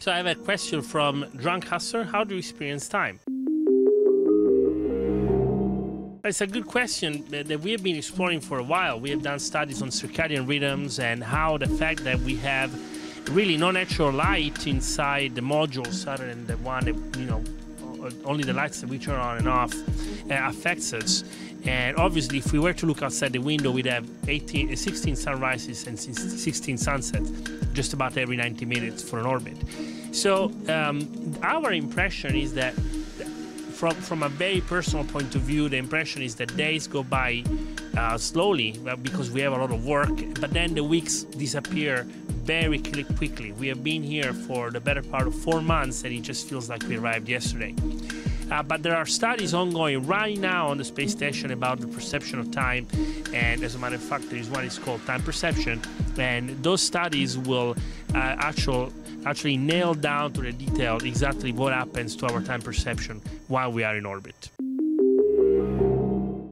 So I have a question from Drunk Husser. How do you experience time? It's a good question that we have been exploring for a while. We have done studies on circadian rhythms and how the fact that we have really no natural light inside the modules other than the one that, you know, only the lights that we turn on and off affects us. And obviously, if we were to look outside the window, we'd have 16 sunrises and 16 sunsets just about every 90 minutes for an orbit. So our impression is that, from a very personal point of view, the impression is that days go by slowly because we have a lot of work, but then the weeks disappear very quickly. We have been here for the better part of 4 months, and it just feels like we arrived yesterday. But there are studies ongoing right now on the space station about the perception of time, and as a matter of fact, there is one is called time perception, and those studies will actually nail down to the detail exactly what happens to our time perception while we are in orbit.